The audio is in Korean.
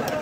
다